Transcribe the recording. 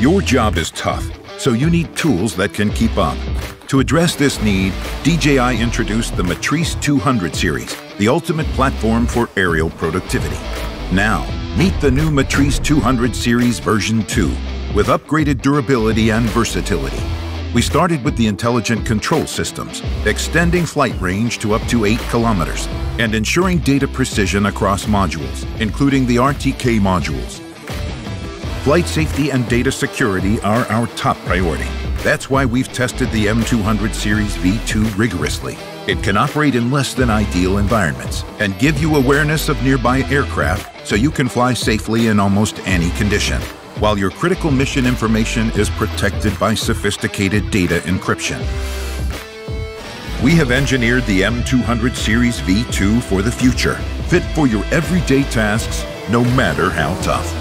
Your job is tough, so you need tools that can keep up. To address this need, DJI introduced the Matrice 200 Series, the ultimate platform for aerial productivity. Now, meet the new Matrice 200 Series version 2, with upgraded durability and versatility. We started with the intelligent control systems, extending flight range to up to 8 kilometers, and ensuring data precision across modules, including the RTK modules. Flight safety and data security are our top priority. That's why we've tested the M200 Series V2 rigorously. It can operate in less than ideal environments and give you awareness of nearby aircraft so you can fly safely in almost any condition, while your critical mission information is protected by sophisticated data encryption. We have engineered the M200 Series V2 for the future, fit for your everyday tasks, no matter how tough.